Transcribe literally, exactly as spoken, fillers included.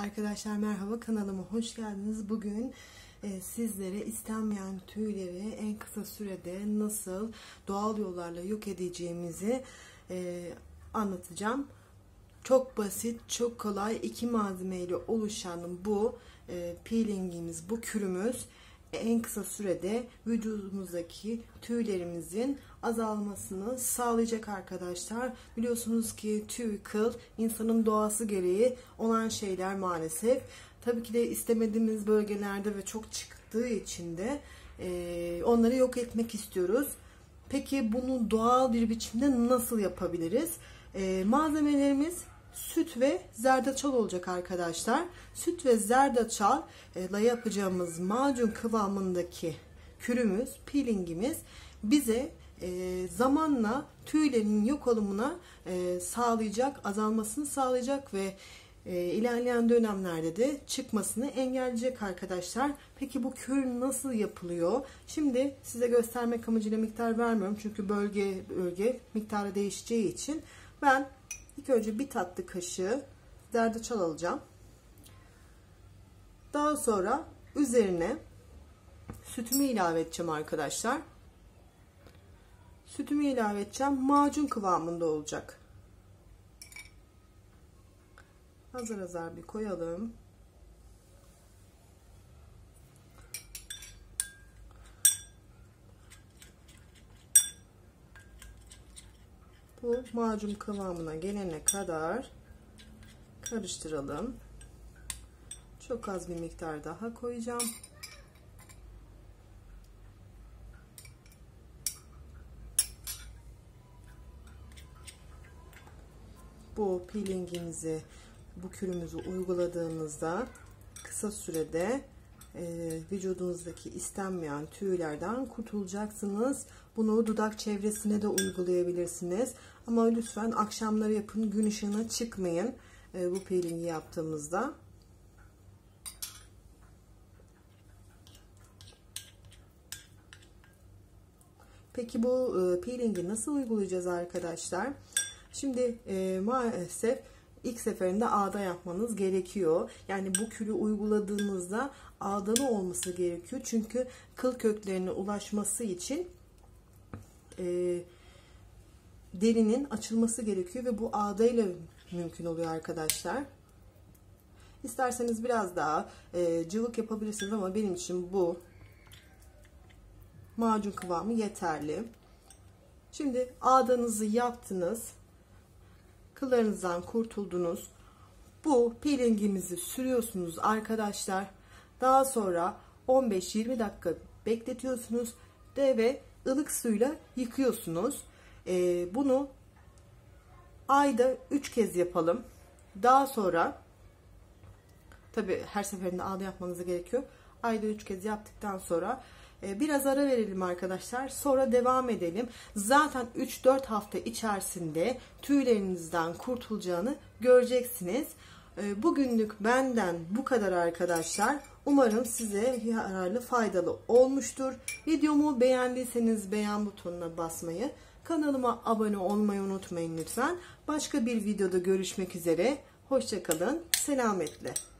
Arkadaşlar merhaba, kanalıma hoş geldiniz. Bugün e, sizlere istenmeyen tüyleri en kısa sürede nasıl doğal yollarla yok edeceğimizi e, anlatacağım. Çok basit, çok kolay, iki malzeme ile oluşan bu e, peelingimiz, bu kürümüz en kısa sürede vücudumuzdaki tüylerimizin azalmasını sağlayacak arkadaşlar. Biliyorsunuz ki tüy, kıl insanın doğası gereği olan şeyler maalesef. Tabii ki de istemediğimiz bölgelerde ve çok çıktığı için de e, onları yok etmek istiyoruz. Peki bunu doğal bir biçimde nasıl yapabiliriz? E, malzemelerimiz süt ve zerdeçal olacak arkadaşlar. Süt ve zerdeçal ile yapacağımız macun kıvamındaki kürümüz, peelingimiz bize e, zamanla tüylerin yok olumuna e, sağlayacak, azalmasını sağlayacak ve e, ilerleyen dönemlerde de çıkmasını engelleyecek arkadaşlar. Peki bu kür nasıl yapılıyor? Şimdi size göstermek amacıyla miktar vermiyorum çünkü bölge bölge miktarı değişeceği için ben İlk önce bir tatlı kaşığı zerdeçal alacağım. Daha sonra üzerine sütümü ilave edeceğim arkadaşlar. Sütümü ilave edeceğim. Macun kıvamında olacak. Azar azar bir koyalım. Bu macun kıvamına gelene kadar karıştıralım. Çok az bir miktar daha koyacağım. Bu peelingimizi, bu kürümüzü uyguladığımızda kısa sürede Ee, vücudunuzdaki istenmeyen tüylerden kurtulacaksınız. Bunu dudak çevresine de uygulayabilirsiniz. Ama lütfen akşamları yapın. Gün ışığına çıkmayın. Ee, bu peelingi yaptığımızda. Peki bu e, peelingi nasıl uygulayacağız arkadaşlar? Şimdi e, maalesef İlk seferinde ağda yapmanız gerekiyor. Yani bu kürü uyguladığınızda ağdalı olması gerekiyor. Çünkü kıl köklerine ulaşması için e, derinin açılması gerekiyor ve bu ağdayla mümkün oluyor arkadaşlar. İsterseniz biraz daha e, cıvık yapabilirsiniz ama benim için bu macun kıvamı yeterli. Şimdi ağdanızı yaptınız. Kıllarınızdan kurtuldunuz. Bu peelingimizi sürüyorsunuz arkadaşlar. Daha sonra on beş yirmi dakika bekletiyorsunuz ve ılık suyla yıkıyorsunuz. Ee, bunu ayda üç kez yapalım. Daha sonra tabi her seferinde ağda yapmanıza gerek yok. Ayda üç kez yaptıktan sonra biraz ara verelim arkadaşlar. Sonra devam edelim. Zaten üç dört hafta içerisinde tüylerinizden kurtulacağını göreceksiniz. Bugünlük benden bu kadar arkadaşlar. Umarım size yararlı, faydalı olmuştur. Videomu beğendiyseniz beğen butonuna basmayı, kanalıma abone olmayı unutmayın lütfen. Başka bir videoda görüşmek üzere. Hoşça kalın. Selametle.